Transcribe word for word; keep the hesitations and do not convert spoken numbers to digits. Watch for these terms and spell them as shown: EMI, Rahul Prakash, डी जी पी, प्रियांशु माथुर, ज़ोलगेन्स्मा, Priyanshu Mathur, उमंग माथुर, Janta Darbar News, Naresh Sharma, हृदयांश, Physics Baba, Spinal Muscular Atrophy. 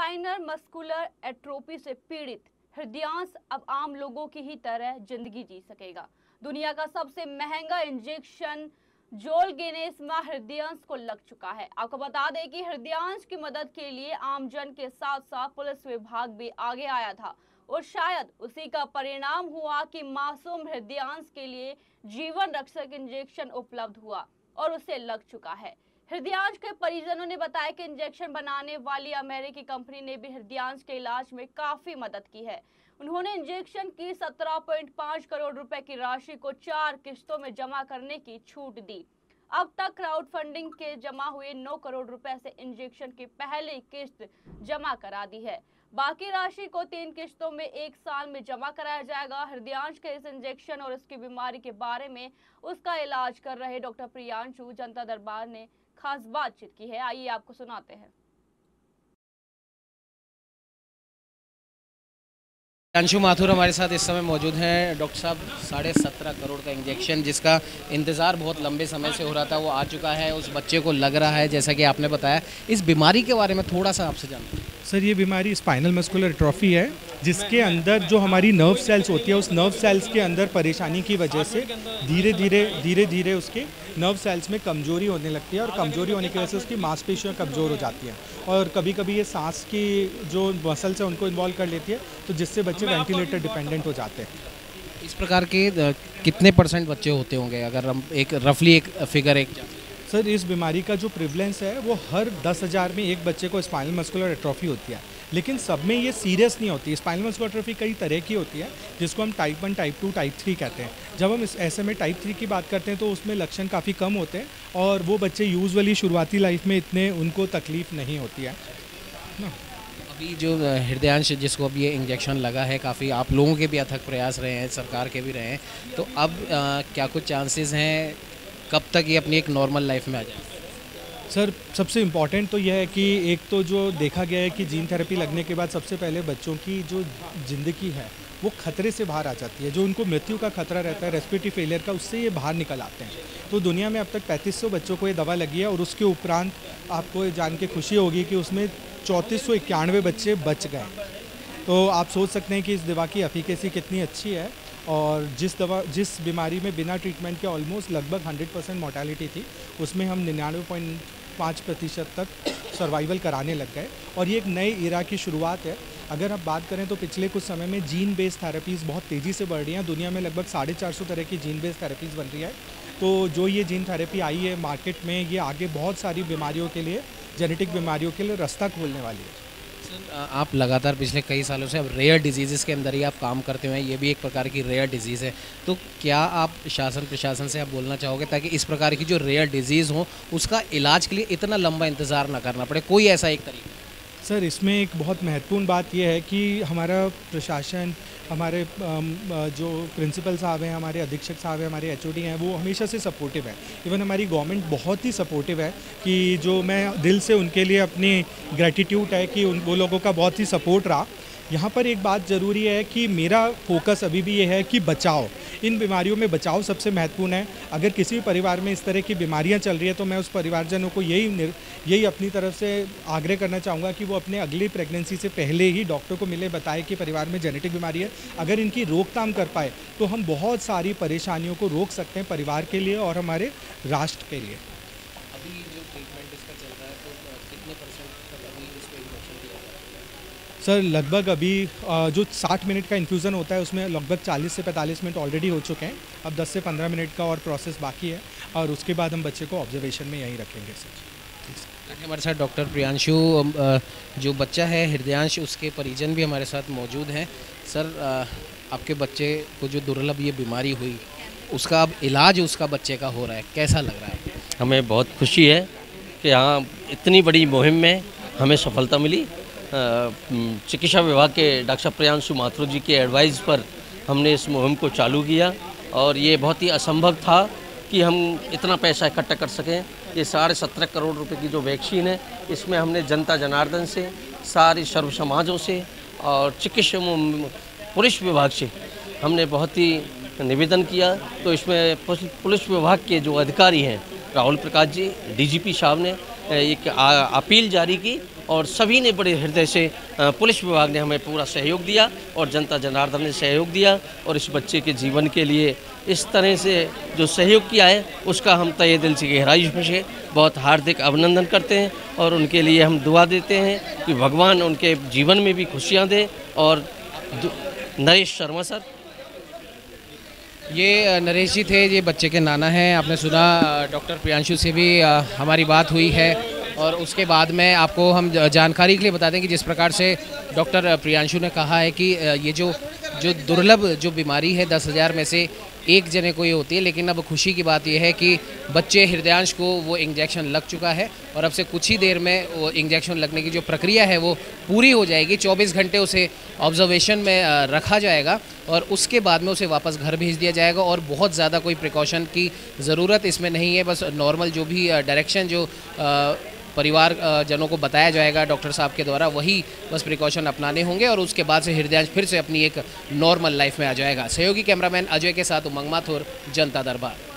Spinal muscular atrophy से पीड़ित हृदयांश अब आम लोगों की ही तरह जिंदगी जी सकेगा। दुनिया का सबसे महंगा इंजेक्शन ज़ोलगेन्स्मा हृदयांश को लग चुका है। आपको बता दें कि हृदयांश की मदद के लिए आमजन के साथ साथ पुलिस विभाग भी आगे आया था और शायद उसी का परिणाम हुआ कि मासूम हृदयांश के लिए जीवन रक्षक इंजेक्शन उपलब्ध हुआ और उसे लग चुका है। हृदयांश के परिजनों ने बताया कि इंजेक्शन बनाने वाली अमेरिकी कंपनी ने भी हृदयांश के इलाज में काफी मदद की है। उन्होंने इंजेक्शन की सत्रह पॉइंट पाँच करोड़ रुपए की राशि को चार किश्तों में जमा करने की छूट दी। अब तक क्राउडफंडिंग के जमा हुए नौ करोड़ रुपए से इंजेक्शन की पहली किश्त जमा करा दी है। बाकी राशि को तीन किश्तों में एक साल में जमा कराया जाएगा। हृदयांश के इस इंजेक्शन और उसकी बीमारी के बारे में उसका इलाज कर रहे डॉक्टर प्रियांशु जनता दरबार ने खास बातचीत की है। आइए आपको सुनाते हैं। प्रियांशु माथुर हमारे साथ इस समय मौजूद हैं। डॉक्टर साहब, साढ़े सत्रह करोड़ का इंजेक्शन जिसका इंतज़ार बहुत लंबे समय से हो रहा था वो आ चुका है। उस बच्चे को लग रहा है जैसा कि आपने बताया। इस बीमारी के बारे में थोड़ा सा आपसे जानते हैं। सर, ये बीमारी स्पाइनल मस्कुलर एट्रोफी है जिसके अंदर जो हमारी नर्व सेल्स होती है उस नर्व सेल्स के अंदर परेशानी की वजह से धीरे धीरे धीरे धीरे उसके नर्व सेल्स में कमज़ोरी होने लगती है और कमज़ोरी होने की वजह से उसकी मांसपेशियां कमज़ोर हो जाती हैं और कभी कभी ये सांस की जो मसल्स हैं उनको इन्वॉल्व कर लेती है, तो जिससे बच्चे वेंटिलेटर डिपेंडेंट हो जाते हैं। इस प्रकार के कितने परसेंट बच्चे होते होंगे अगर हम एक रफली एक फिगर एक? सर, इस बीमारी का जो प्रिवलेंस है वो हर दस हज़ार में एक बच्चे को स्पाइनल मस्कुलर एट्रोफी होती है, लेकिन सब में ये सीरियस नहीं होती। स्पाइनल मस्कुलर एट्रोफी कई तरह की होती है जिसको हम type one, type two, type three कहते हैं। जब हम इस ऐसे में टाइप थ्री की बात करते हैं तो उसमें लक्षण काफ़ी कम होते हैं और वो बच्चे यूजुअली शुरुआती लाइफ में इतने उनको तकलीफ़ नहीं होती है ना। अभी जो हृदयांश जिसको अब ये इंजेक्शन लगा है, काफ़ी आप लोगों के भी अथक प्रयास रहे हैं, सरकार के भी रहे हैं, तो अब आ, क्या कुछ चांसेस हैं कब तक ये अपनी एक नॉर्मल लाइफ में आ जाए? सर, सबसे इम्पॉर्टेंट तो यह है कि एक तो जो देखा गया है कि जीन थेरेपी लगने के बाद सबसे पहले बच्चों की जो ज़िंदगी है वो खतरे से बाहर आ जाती है। जो उनको मृत्यु का खतरा रहता है, रेस्पिरेटरी फेलियर का, उससे ये बाहर निकल आते हैं। तो दुनिया में अब तक पैंतीस सौ बच्चों को ये दवा लगी है और उसके उपरांत आपको जान के खुशी होगी कि उसमें चौंतीस सौ इक्यानवे बच्चे बच गए। तो आप सोच सकते हैं कि इस दवा की एफिकेसी कितनी अच्छी है। और जिस दवा जिस बीमारी में बिना ट्रीटमेंट के ऑलमोस्ट लगभग हंड्रेड परसेंट मोर्टेलिटी थी, उसमें हम निन्यानवे पॉइंट पाँच प्रतिशत तक सर्वाइवल कराने लग गए और ये एक नए इरा की शुरुआत है। अगर आप बात करें तो पिछले कुछ समय में जीन बेस्ड थेरेपीज़ बहुत तेज़ी से बढ़ रही हैं। दुनिया में लगभग साढ़े चार सौ तरह की जीन बेस्ड थेरेपीज़ बन रही है। तो जो ये जीन थेरेपी आई है मार्केट में, ये आगे बहुत सारी बीमारियों के लिए, जेनेटिक बीमारियों के लिए रास्ता खोलने वाली है। आप लगातार पिछले कई सालों से अब रेयर डिजीज़ के अंदर ही आप काम करते हुए हैं, ये भी एक प्रकार की रेयर डिजीज़ है, तो क्या आप शासन प्रशासन से आप बोलना चाहोगे ताकि इस प्रकार की जो रेयर डिजीज़ हो उसका इलाज के लिए इतना लंबा इंतज़ार ना करना पड़े, कोई ऐसा एक तरीका? सर, इसमें एक बहुत महत्वपूर्ण बात यह है कि हमारा प्रशासन, हमारे जो प्रिंसिपल साहब हैं, हमारे अधीक्षक साहब हैं, हमारे एचओडी हैं, वो हमेशा से सपोर्टिव है। इवन हमारी गवर्नमेंट बहुत ही सपोर्टिव है कि जो मैं दिल से उनके लिए अपनी ग्रेटिट्यूड है कि उन वो लोगों का बहुत ही सपोर्ट रहा। यहाँ पर एक बात ज़रूरी है कि मेरा फोकस अभी भी ये है कि बचाओ, इन बीमारियों में बचाव सबसे महत्वपूर्ण है। अगर किसी भी परिवार में इस तरह की बीमारियाँ चल रही है तो मैं उस परिवारजनों को यही यही अपनी तरफ से आग्रह करना चाहूँगा कि वो अपने अगली प्रेगनेंसी से पहले ही डॉक्टर को मिले, बताए कि परिवार में जेनेटिक बीमारी है। अगर इनकी रोकथाम कर पाए तो हम बहुत सारी परेशानियों को रोक सकते हैं परिवार के लिए और हमारे राष्ट्र के लिए। अभी जो ट्रीटमेंट इसका चल रहा है तो कितने परसेंट तक अभी इसको इंजेक्शन दिया जाता है? सर, लगभग अभी जो साठ मिनट का इन्फ्यूज़न होता है उसमें लगभग चालीस से पैंतालीस मिनट ऑलरेडी हो चुके हैं। अब दस से पंद्रह मिनट का और प्रोसेस बाकी है और उसके बाद हम बच्चे को ऑब्जर्वेशन में यहीं रखेंगे। सर, हमारे साथ डॉक्टर प्रियांशु, जो बच्चा है हृदयांश, उसके परिजन भी हमारे साथ मौजूद हैं। सर, आपके बच्चे को जो दुर्लभ ये बीमारी हुई उसका अब इलाज उसका बच्चे का हो रहा है, कैसा लग रहा है? हमें बहुत खुशी है कि हाँ, इतनी बड़ी मुहिम में हमें सफलता मिली। चिकित्सा विभाग के डॉक्टर प्रियांशु माथुर जी के एडवाइस पर हमने इस मुहिम को चालू किया और ये बहुत ही असंभव था कि हम इतना पैसा इकट्ठा कर सकें। ये साढ़े सत्रह करोड़ रुपए की जो वैक्सीन है, इसमें हमने जनता जनार्दन से, सारे सर्व समाजों से और चिकित्सा पुलिस विभाग से हमने बहुत ही निवेदन किया। तो इसमें पुलिस विभाग के जो अधिकारी हैं, Rahul Prakash ji डी जी पी साहब ने एक अपील जारी की और सभी ने बड़े हृदय से, पुलिस विभाग ने हमें पूरा सहयोग दिया और जनता जनार्दन ने सहयोग दिया और इस बच्चे के जीवन के लिए इस तरह से जो सहयोग किया है उसका हम तहे दिल से गहराई से बहुत हार्दिक अभिनंदन करते हैं और उनके लिए हम दुआ देते हैं कि भगवान उनके जीवन में भी खुशियाँ दे। और नरेश शर्मा सर, ये नरेश जी थे, ये बच्चे के नाना हैं। आपने सुना, डॉक्टर प्रियांशु से भी हमारी बात हुई है और उसके बाद में आपको हम जानकारी के लिए बता दें कि जिस प्रकार से डॉक्टर प्रियांशु ने कहा है कि ये जो जो दुर्लभ जो बीमारी है दस हज़ार में से एक जने को ये होती है, लेकिन अब खुशी की बात यह है कि बच्चे हृदयांश को वो इंजेक्शन लग चुका है और अब से कुछ ही देर में वो इंजेक्शन लगने की जो प्रक्रिया है वो पूरी हो जाएगी। चौबीस घंटे उसे ऑब्जर्वेशन में रखा जाएगा और उसके बाद में उसे वापस घर भेज दिया जाएगा और बहुत ज़्यादा कोई प्रिकॉशन की ज़रूरत इसमें नहीं है। बस नॉर्मल जो भी डायरेक्शन जो परिवार जनों को बताया जाएगा डॉक्टर साहब के द्वारा, वही बस प्रिकॉशन अपनाने होंगे और उसके बाद से हृदयांश फिर से अपनी एक नॉर्मल लाइफ में आ जाएगा। सहयोगी कैमरामैन अजय के साथ उमंग माथुर, जनता दरबार।